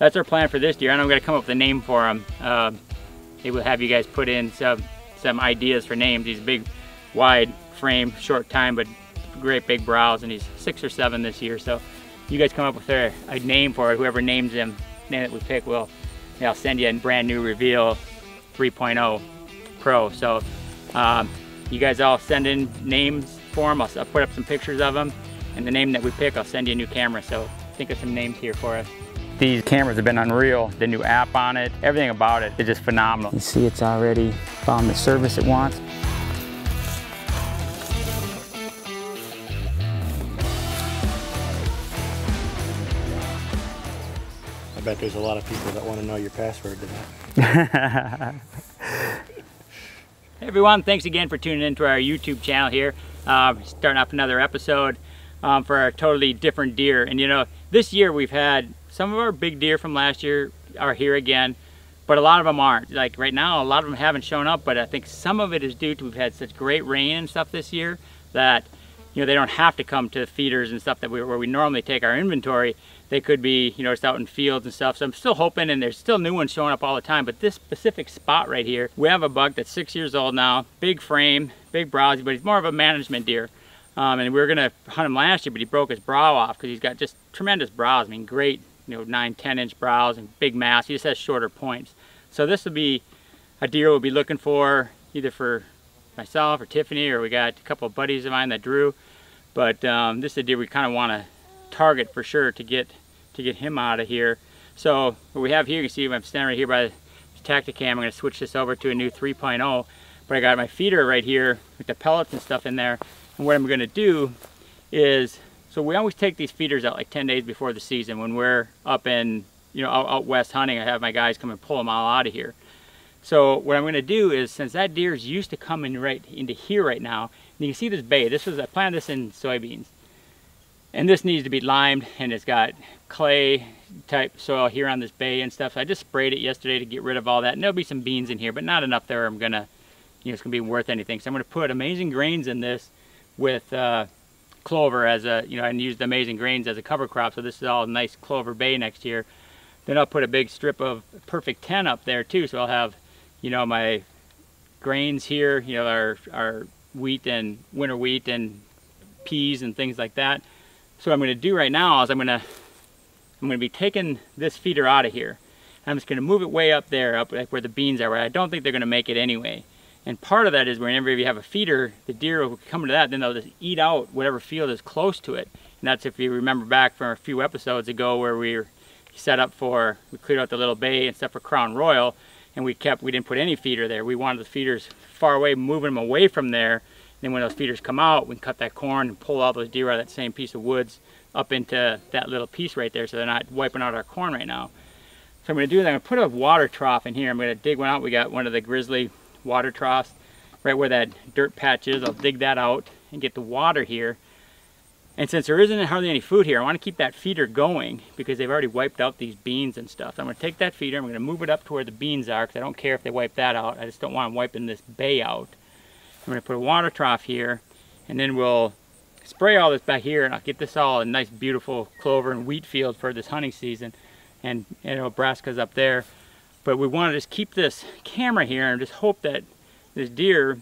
that's our plan for this deer. And I'm gonna come up with a name for them. Maybe we'll have you guys put in some ideas for names. These big, wide frame, short time, but great big brows, and he's 6 or 7 this year. So you guys come up with a name for it. Whoever names him, name that we pick, will, you know, send you a brand new Reveal 3.0 Pro. So you guys all send in names for him. I'll put up some pictures of him, and the name that we pick, I'll send you a new camera. So think of some names here for us. These cameras have been unreal. The new app on it, everything about it is just phenomenal. You see, it's already found the service it wants. I bet there's a lot of people that want to know your password today. Hey everyone, thanks again for tuning into our YouTube channel here. Starting off another episode for our totally different deer. And you know, this year we've had some of our big deer from last year are here again, but a lot of them aren't. Like right now, a lot of them haven't shown up, but I think some of it is due to we've had such great rain and stuff this year that, you know, they don't have to come to the feeders and stuff that where we normally take our inventory. They could be, you know, it's out in fields and stuff. So I'm still hoping, and there's still new ones showing up all the time, but this specific spot right here, we have a buck that's 6 years old now, big frame, big browsy, but he's more of a management deer. And we were gonna hunt him last year, but he broke his brow off because he's got just tremendous brows. I mean, great, you know, 9-10 inch brows and big mass. He just has shorter points. So this would be a deer we'll be looking for, either for myself or Tiffany, or we got a couple of buddies of mine that drew. But this is a deer we kind of wanna target for sure to get him out of here. So what we have here, you can see I'm standing right here by the tacticam. I'm going to switch this over to a new 3.0, but I got my feeder right here with the pellets and stuff in there. And what I'm going to do is, so we always take these feeders out like 10 days before the season when we're up in, you know, out west hunting. I have my guys come and pull them all out of here. So what I'm going to do is, since that deer is used to coming right into here right now, and you can see this bay, this was, I planted this in soybeans. And this needs to be limed, and it's got clay type soil here on this bay and stuff. So I just sprayed it yesterday to get rid of all that. And there'll be some beans in here, but not enough there. I'm gonna, you know, it's gonna be worth anything. So I'm gonna put Amazing Grains in this with clover as a, you know, and use the Amazing Grains as a cover crop. So this is all nice clover bay next year. Then I'll put a big strip of Perfect 10 up there too. So I'll have, you know, my grains here, you know, our wheat and winter wheat and peas and things like that. So what I'm gonna do right now is I'm gonna be taking this feeder out of here. I'm just gonna move it way up there, up like where the beans are, where I don't think they're gonna make it anyway. And part of that is whenever you have a feeder, the deer will come to that, then they'll just eat out whatever field is close to it. And that's, if you remember back from a few episodes ago where we were set up for, we cleared out the little bay and stuff for Crown Royal, and we didn't put any feeder there. We wanted the feeders far away, moving them away from there. Then when those feeders come out, we can cut that corn and pull all those deer out of that same piece of woods up into that little piece right there, so they're not wiping out our corn right now. So I'm gonna do that. I'm gonna put a water trough in here. I'm gonna dig one out. We got one of the grizzly water troughs right where that dirt patch is. I'll dig that out and get the water here. And since there isn't hardly any food here, I wanna keep that feeder going because they've already wiped out these beans and stuff. So I'm gonna take that feeder, I'm gonna move it up to where the beans are because I don't care if they wipe that out. I just don't want them wiping this bay out. I'm gonna put a water trough here, and then we'll spray all this back here, and I'll get this all a nice beautiful clover and wheat field for this hunting season, and you know, brassicas up there. But we want to just keep this camera here and just hope that this deer,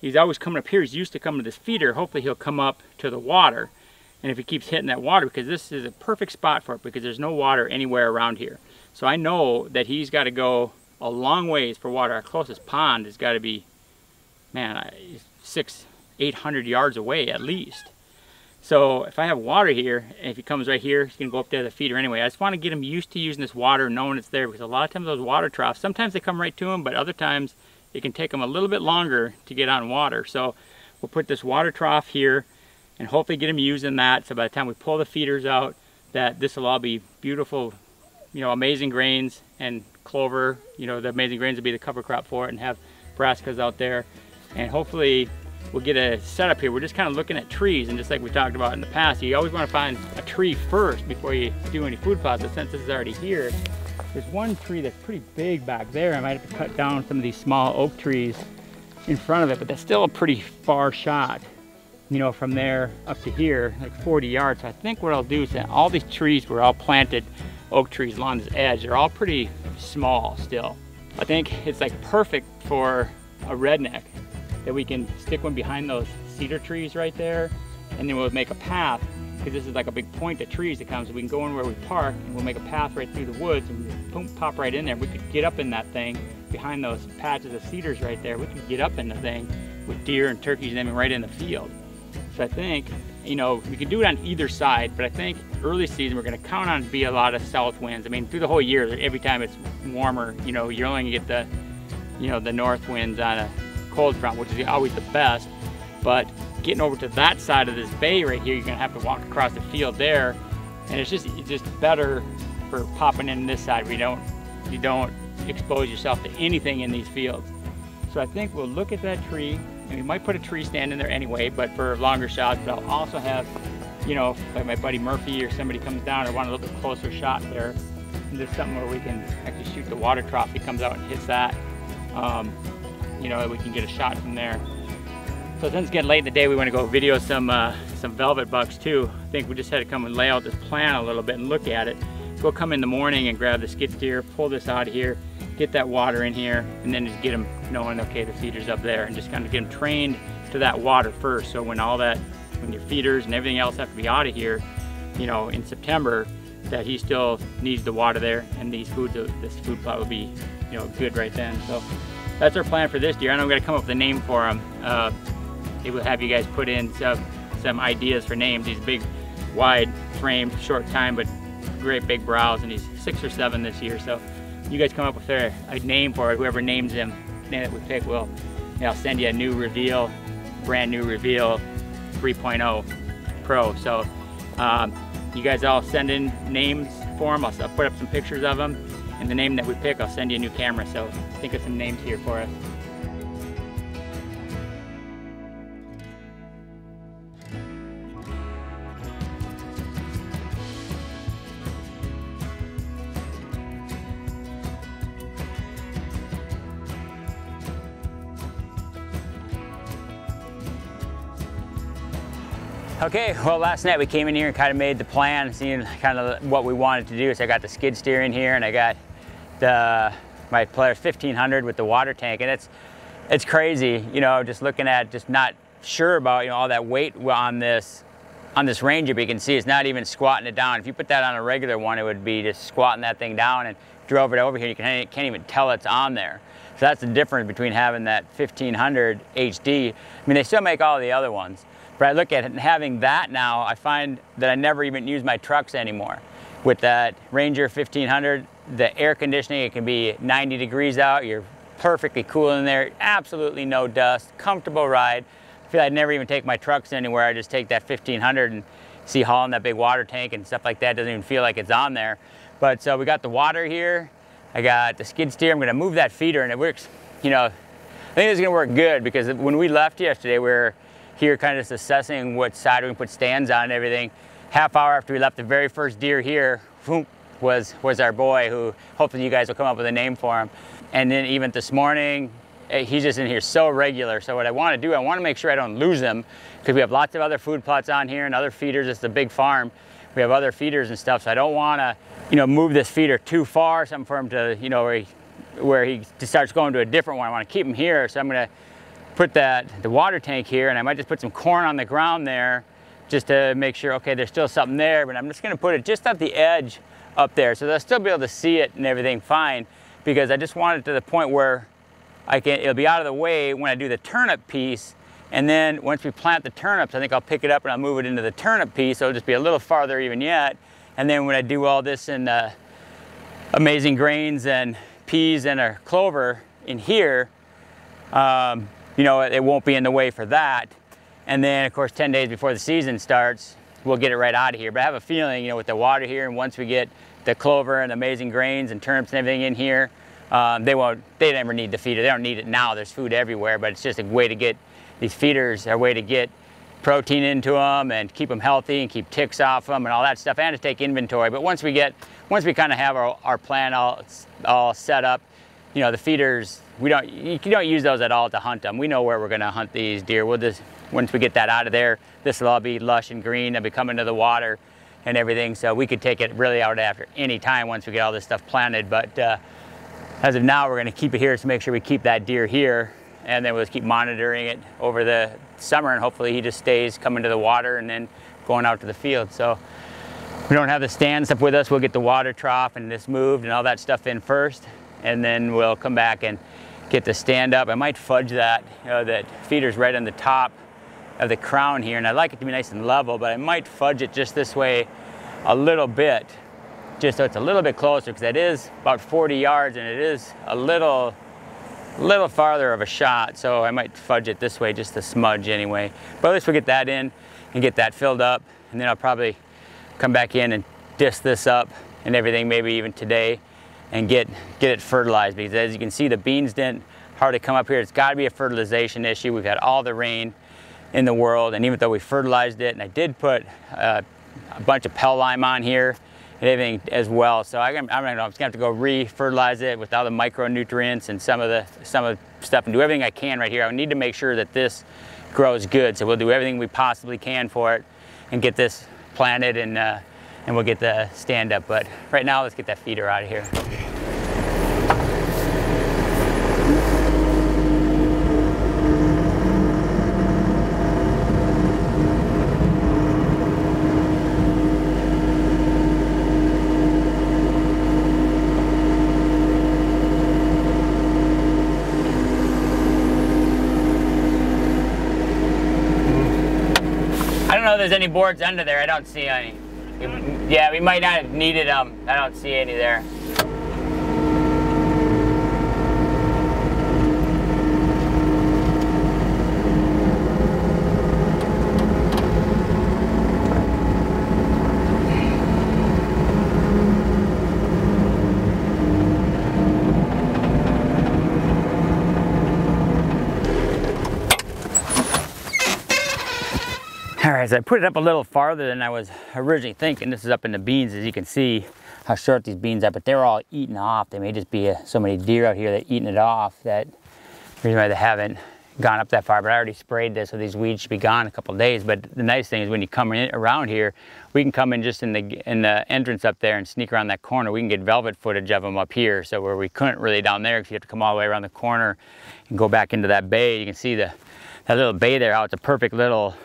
he's always coming up here, he's used to coming to this feeder, hopefully he'll come up to the water. And if he keeps hitting that water, because this is a perfect spot for it because there's no water anywhere around here. So I know that he's got to go a long ways for water. Our closest pond has got to be, man, 600-800 yards away at least. So if I have water here, and if he comes right here, he's gonna go up there to the feeder anyway. I just want to get him used to using this water, knowing it's there, because a lot of times those water troughs, sometimes they come right to him, but other times it can take him a little bit longer to get on water. So we'll put this water trough here and hopefully get him using that, so by the time we pull the feeders out, that this will all be beautiful, you know, Amazing Grains and clover. You know, the Amazing Grains will be the cover crop for it, and have brassicas out there. And hopefully we'll get a setup here. We're just kind of looking at trees, and just like we talked about in the past, you always want to find a tree first before you do any food plots. But since this is already here, there's one tree that's pretty big back there. I might have to cut down some of these small oak trees in front of it, but that's still a pretty far shot, you know, from there up to here, like 40 yards. So I think what I'll do is that all these trees were all planted oak trees along this edge. They're all pretty small still. I think it's like perfect for a redneck that we can stick one behind those cedar trees right there, and then we'll make a path, because this is like a big point of trees that comes. We can go in where we park and we'll make a path right through the woods and boom, pop right in there. We could get up in that thing behind those patches of cedars right there. We could get up in the thing with deer and turkeys and them right in the field. So I think, you know, we can do it on either side, but I think early season we're going to count on be a lot of south winds. I mean, through the whole year, every time it's warmer, you know, you're only going to get the, you know, the north winds on a cold front, which is always the best. But getting over to that side of this bay right here, you're gonna have to walk across the field there, and it's just better for popping in this side. You don't expose yourself to anything in these fields. So I think we'll look at that tree, and we might put a tree stand in there anyway, but for longer shots. But I'll also have, you know, like my buddy Murphy or somebody comes down, I want a little bit closer shot there. And there's something where we can actually shoot the water trough. He comes out and hits that. You know, we can get a shot from there. So since it's getting late in the day, we want to go video some velvet bucks too. I think we just had to come and lay out this plan a little bit and look at it. We'll come in the morning and grab the skid steer, pull this out of here, get that water in here, and then just get them knowing, okay, the feeder's up there, and just kind of get them trained to that water first. So when all that, when your feeders and everything else have to be out of here, you know, in September, that he still needs the water there, and these foods, this food plot will be, you know, good right then. So that's our plan for this deer. I know we got to come up with a name for him. It will have you guys put in some ideas for names. These big, wide frame, short time, but great big brows, and he's 6 or 7 this year. So you guys come up with a name for it. Whoever names him, the name that we pick, will, you know, send you a new reveal, brand new Reveal 3.0 Pro. So you guys all send in names for him. I'll put up some pictures of him. And the name that we pick, I'll send you a new camera. So think of some names here for us. Okay, well last night we came in here and kind of made the plan, seeing kind of what we wanted to do. So I got the skid steer in here, and I got my Polaris 1500 with the water tank, and it's crazy, you know, just looking at, just not sure about, you know, all that weight on this Ranger. But you can see it's not even squatting it down. If you put that on a regular one, it would be just squatting that thing down, and drove it over here, you can't even tell it's on there. So that's the difference between having that 1500 HD. I mean, they still make all the other ones. But I look at it and having that now, I find that I never even use my trucks anymore. With that Ranger 1500, the air conditioning, it can be 90 degrees out, you're perfectly cool in there, absolutely no dust, comfortable ride. I feel I'd never even take my trucks anywhere. I just take that 1500 and see hauling that big water tank and stuff like that. Doesn't even feel like it's on there. But so we got the water here. I got the skid steer. I'm gonna move that feeder, and it works, you know, I think this is gonna work good, because when we left yesterday, we were here kind of just assessing what side we can put stands on and everything. Half hour after we left, the very first deer here was our boy, who hopefully you guys will come up with a name for him. And then even this morning, he's just in here so regular. So what I want to do, I want to make sure I don't lose him, because we have lots of other food plots on here and other feeders. It's a big farm. We have other feeders and stuff. So I don't want to, you know, move this feeder too far, something for him to, you know, where he starts going to a different one. I want to keep him here. So I'm going to put the water tank here, and I might just put some corn on the ground there just to make sure, okay, there's still something there, but I'm just gonna put it just at the edge up there, so they'll still be able to see it and everything fine, because I just want it to the point where it'll be out of the way when I do the turnip piece. And then once we plant the turnips, I think I'll pick it up and I'll move it into the turnip piece, so it'll just be a little farther even yet. And then when I do all this in amazing grains and peas and our clover in here, you know, it won't be in the way for that. And then of course 10 days before the season starts, we'll get it right out of here. But I have a feeling, you know, with the water here, and once we get the clover and amazing grains and turnips and everything in here, they never need the feeder. They don't need it now, there's food everywhere. But it's just a way to get these feeders, a way to get protein into them and keep them healthy and keep ticks off them and all that stuff, and to take inventory. But once we kind of have our plan all set up, you know, the feeders, you don't use those at all to hunt them. We know where we're gonna hunt these deer. We'll just, once we get that out of there, this will all be lush and green. They'll be coming to the water. and everything, so we could take it really out after any time once we get all this stuff planted. But as of now, we're going to keep it here to make sure we keep that deer here, and then we'll just keep monitoring it over the summer, and hopefully he just stays coming to the water and then going out to the field. So we don't have the stand stuff with us. We'll get the water trough and this moved and all that stuff in first, and then we'll come back and get the stand up. I might fudge that, you know, that feeder's right on the top of the crown here, and I'd like it to be nice and level, but I might fudge it just this way a little bit, just so it's a little bit closer, because that is about 40 yards and it is a little farther of a shot, so I might fudge it this way just to smudge anyway. But at least we'll get that in and get that filled up, and then I'll probably come back in and disc this up and everything, maybe even today, and get it fertilized, because as you can see the beans didn't hardly come up here. It's got to be a fertilization issue. We've had all the rain in the world, and even though we fertilized it, and I did put a bunch of Pel Lime on here and everything as well, so I'm just gonna have to go re-fertilize it with all the micronutrients and some of the stuff, and do everything I can right here. I need to make sure that this grows good, so we'll do everything we possibly can for it and get this planted, and we'll get the stand up. But right now, let's get that feeder out of here. I don't know if there's any boards under there. I don't see any. Yeah, we might not have needed them. I don't see any there. All right, so I put it up a little farther than I was originally thinking. This is up in the beans, as you can see how short these beans are, but they're all eaten off. They may just be so many deer out here that eating it off, that reason why they haven't gone up that far. But I already sprayed this, so these weeds should be gone in a couple of days. But the nice thing is when you come in around here, we can come in just in the entrance up there and sneak around that corner. We can get velvet footage of them up here, so where we couldn't really down there, because you have to come all the way around the corner and go back into that bay. You can see that little bay there, how it's a perfect little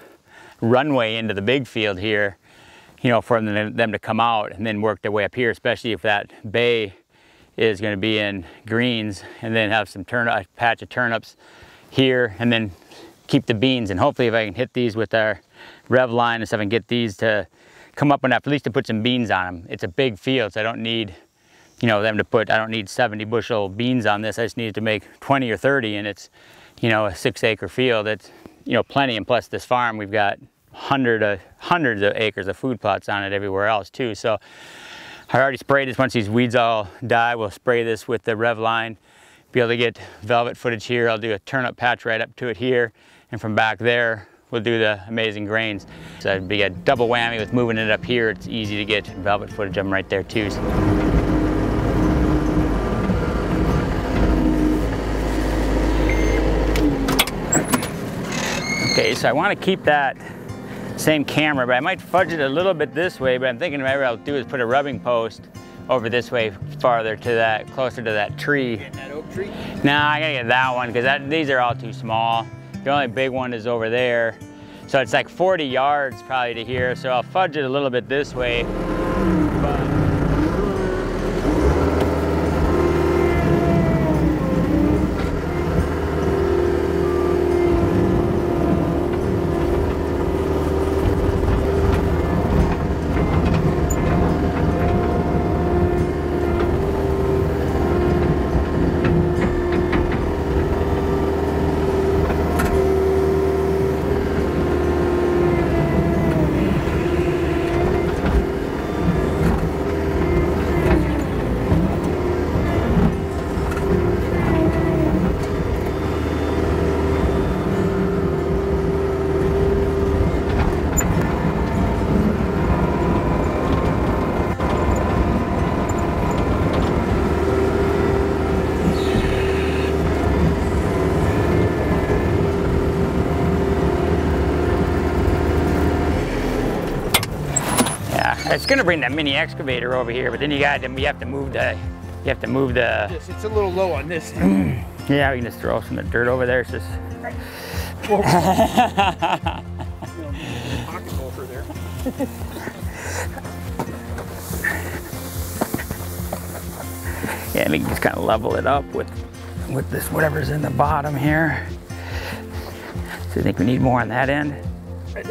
runway into the big field here, you know, for them to come out and then work their way up here, especially if that bay is going to be in greens, and then have some a patch of turnips here, and then keep the beans. And hopefully if I can hit these with our Revline and stuff and get these to come up enough at least to put some beans on them. It's a big field, so I don't need, you know, them to put, I don't need 70 bushel beans on this. I just needed to make 20 or 30, and it's, you know, a 6 acre field. It's, you know, plenty, and plus this farm, we've got hundreds of acres of food plots on it everywhere else too. So I already sprayed this. Once these weeds all die, we'll spray this with the Revline, be able to get velvet footage here. I'll do a turnip patch right up to it here, and from back there we'll do the amazing grains. So it'd be a double whammy with moving it up here. It's easy to get velvet footage of them right there too. Okay, so I want to keep that same camera, but I might fudge it a little bit this way. But I'm thinking maybe I'll do is put a rubbing post over this way, farther to that, closer to that tree. Getting that oak tree? Nah, I gotta get that one, because these are all too small. The only big one is over there. So it's like 40 yards probably to here, so I'll fudge it a little bit this way. It's gonna bring that mini excavator over here, but then you have to move the. Yes, it's a little low on this. Yeah, we can just throw some of the dirt over there. It's just. Pocket holder there. Yeah, and we can just kind of level it up with this whatever's in the bottom here. So I think we need more on that end. I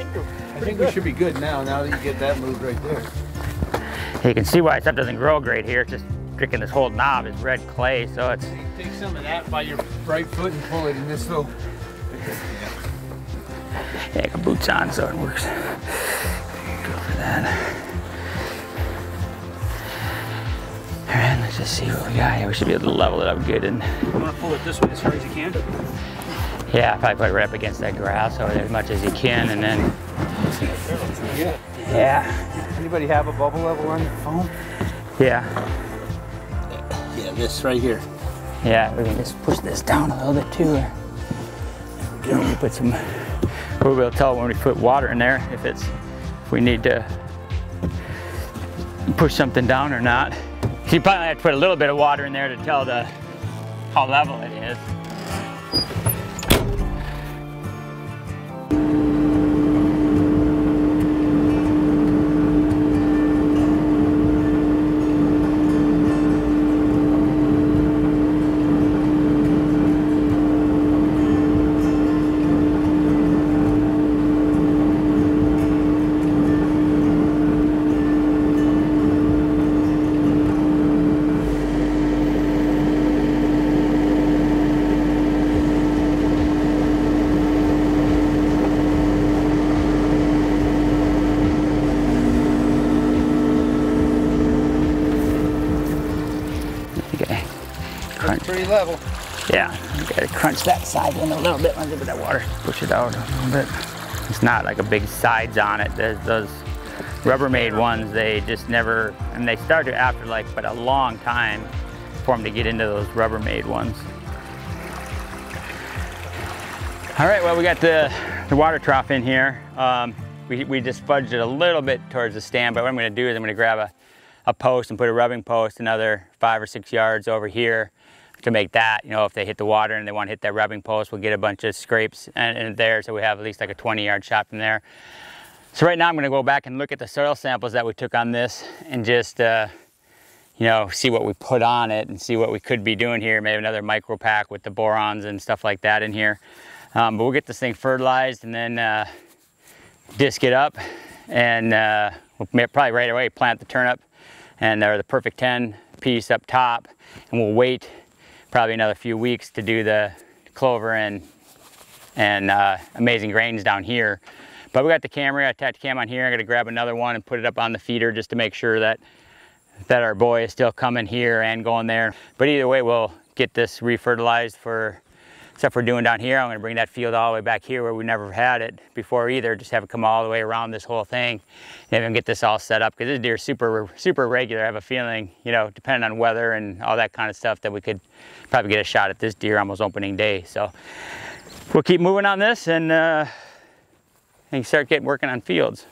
think we should be good now that you get that moved right there. You can see why stuff doesn't grow great here. It's just drinking this whole knob is red clay, so it's... You take some of that by your right foot and pull it in this little... Yeah, I got boots on, so it works. Go for that. All right, let's just see what we got here. We should be able to level it up good and... You want to pull it this way as far as you can? Yeah, probably put it right up against that grass over there as much as you can, and then... Yeah. Anybody have a bubble level on your phone? Yeah. Yeah, this right here. Yeah, we can just push this down a little bit too. Or we put some. We'll be able to tell when we put water in there if we need to push something down or not. So you probably have to put a little bit of water in there to tell how level it is. Pretty level. Yeah, you gotta crunch that side in a little bit. Let's give it that water. Push it out a little bit. It's not like a big sides on it. Those Rubbermaid ones, they just never, and they started after like, but a long time for them to get into those Rubbermaid ones. All right, well, we got the water trough in here. We just fudged it a little bit towards the stand, but what I'm gonna do is I'm gonna grab a post and put a rubbing post another 5 or 6 yards over here to make that, you know, if they hit the water and they want to hit that rubbing post, we'll get a bunch of scrapes in there, so we have at least like a 20-yard shot from there. So right now I'm going to go back and look at the soil samples that we took on this and just, you know, see what we put on it and see what we could be doing here. Maybe another micro pack with the borons and stuff like that in here. But we'll get this thing fertilized and then disc it up, and we'll probably right away plant the turnip and the Perfect 10 piece up top, and we'll wait probably another few weeks to do the clover and amazing grains down here. But we got the camera, a tacticam on here. I'm gonna grab another one and put it up on the feeder just to make sure that our boy is still coming here and going there. But either way, we'll get this refertilized for stuff we're doing down here. I'm gonna bring that field all the way back here where we never had it before either, just have it come all the way around this whole thing and even get this all set up, because this deer is super, super regular. I have a feeling, you know, depending on weather and all that kind of stuff, that we could probably get a shot at this deer almost opening day. So we'll keep moving on this and start working on fields.